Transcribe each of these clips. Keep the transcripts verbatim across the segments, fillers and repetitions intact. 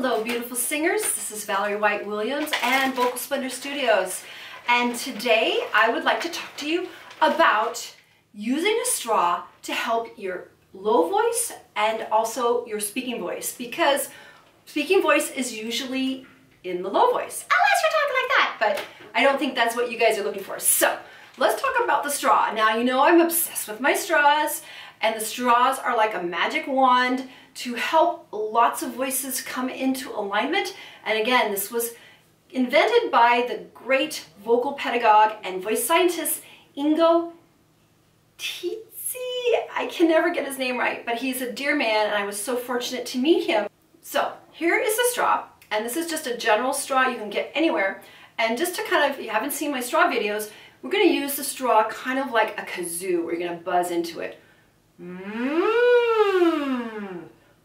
Hello, beautiful singers. This is Valerie White Williams and Vocal Splendor Studios. And today I would like to talk to you about using a straw to help your low voice and also your speaking voice, because speaking voice is usually in the low voice. Unless you're talking like that, but I don't think that's what you guys are looking for. So let's talk about the straw. Now, you know I'm obsessed with my straws, and the straws are like a magic wand to help lots of voices come into alignment. And again, this was invented by the great vocal pedagogue and voice scientist Ingo Titze. I can never get his name right, but he's a dear man, and I was so fortunate to meet him. So here is the straw, and this is just a general straw you can get anywhere. And just to kind of, if you haven't seen my straw videos, we're gonna use the straw kind of like a kazoo, where you're gonna buzz into it. Mm,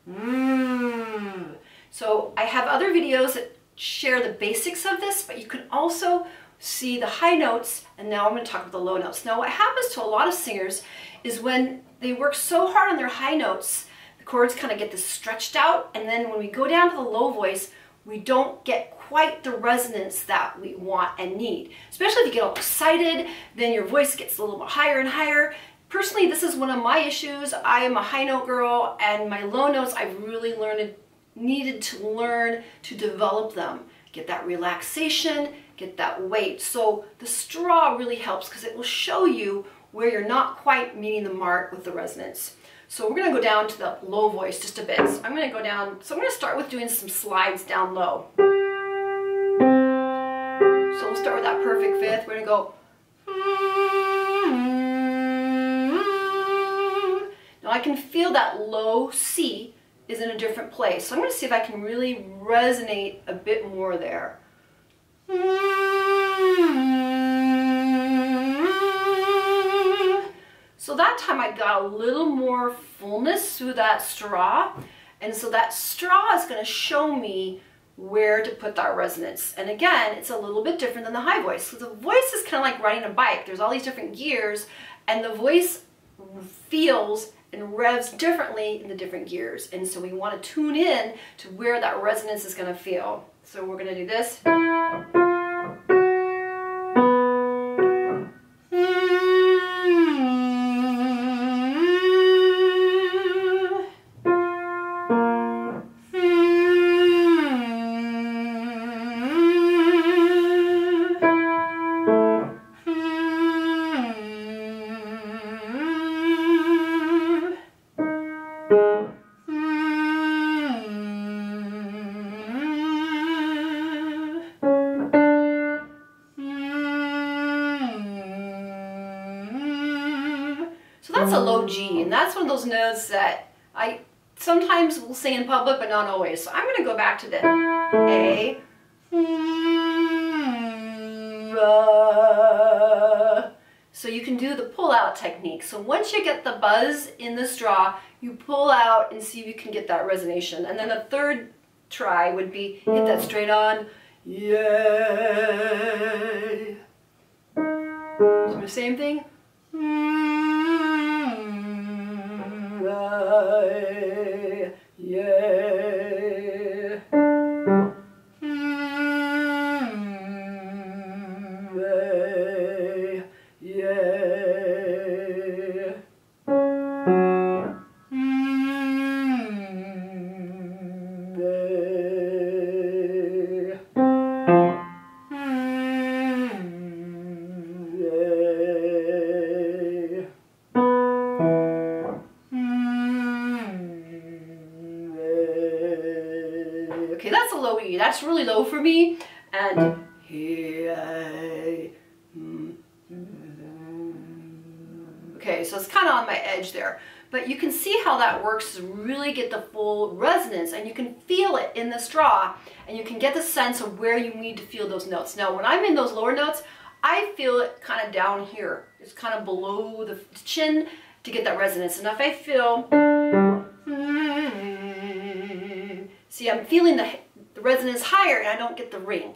mm. So I have other videos that share the basics of this, but you can also see the high notes, and now I'm going to talk about the low notes. Now what happens to a lot of singers is when they work so hard on their high notes, the chords kind of get this stretched out, and then when we go down to the low voice, we don't get quite the resonance that we want and need. Especially if you get all excited, then your voice gets a little bit higher and higher. Personally, this is one of my issues. I am a high note girl, and my low notes, I've really learned, needed to learn to develop them. Get that relaxation, get that weight. So the straw really helps because it will show you where you're not quite meeting the mark with the resonance. So we're gonna go down to the low voice just a bit. So I'm gonna go down, so I'm gonna start with doing some slides down low. So we'll start with that perfect fifth. We're gonna go. Now I can feel that low C is in a different place. So I'm going to see if I can really resonate a bit more there. So that time I got a little more fullness through that straw. And so that straw is going to show me where to put that resonance. And again, it's a little bit different than the high voice. So the voice is kind of like riding a bike. There's all these different gears, and the voice feels and revs differently in the different gears. And so we want to tune in to where that resonance is going to feel. So we're going to do this. That's a low G, and that's one of those notes that I sometimes will sing in public, but not always. So I'm going to go back to the A. So you can do the pull-out technique. So once you get the buzz in the straw, you pull out and see if you can get that resonation. And then a third try would be hit that straight on. Yay. So the same thing. Yeah. Mm-hmm. Yeah. Okay, that's a low E. That's really low for me. And okay, so it's kind of on my edge there. But you can see how that works to really get the full resonance, and you can feel it in the straw, and you can get the sense of where you need to feel those notes. Now, when I'm in those lower notes, I feel it kind of down here. It's kind of below the chin to get that resonance. And if I feel, see, I'm feeling the, the resonance higher, and I don't get the ring.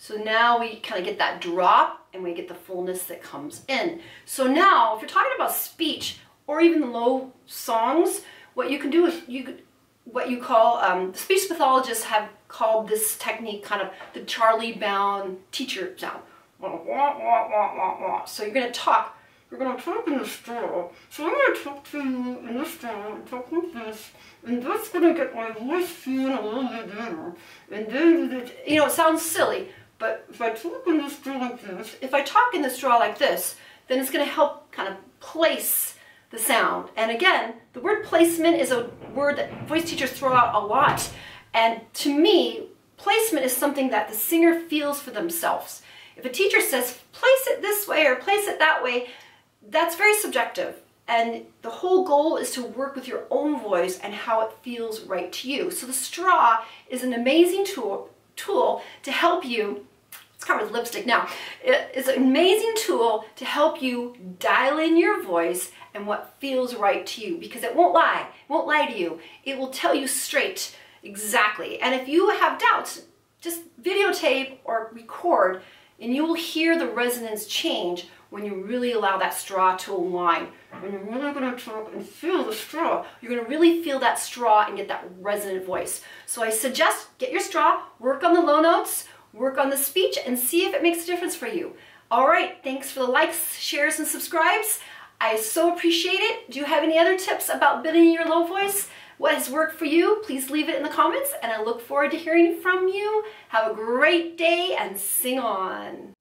So now we kind of get that drop, and we get the fullness that comes in. So now, if you're talking about speech, or even low songs, What you can do is you, what you call, um, speech pathologists have called this technique kind of the Charlie Brown teacher sound. So you're going to talk. You're going to talk in the style. So I'm going to talk to you in this style and talk like this. And that's going to get my voice feeling a little bit better. And then, you know, it sounds silly, but if I talk in this style like this, if I talk in this style like this, then it's going to help kind of place the sound. And again, the word placement is a word that voice teachers throw out a lot. And to me, placement is something that the singer feels for themselves. If a teacher says, place it this way or place it that way, that's very subjective. And the whole goal is to work with your own voice and how it feels right to you. So the straw is an amazing tool, tool to help you, it's covered with lipstick now, it's an amazing tool to help you dial in your voice and what feels right to you, because it won't lie, it won't lie to you. It will tell you straight, exactly. And if you have doubts, just videotape or record, and you will hear the resonance change when you really allow that straw to align. When you're really going to talk and feel the straw, you're going to really feel that straw and get that resonant voice. So I suggest get your straw, work on the low notes, work on the speech, and see if it makes a difference for you. All right, thanks for the likes, shares, and subscribes. I so appreciate it. Do you have any other tips about building your low voice? What has worked for you? Please leave it in the comments, and I look forward to hearing from you. Have a great day and sing on.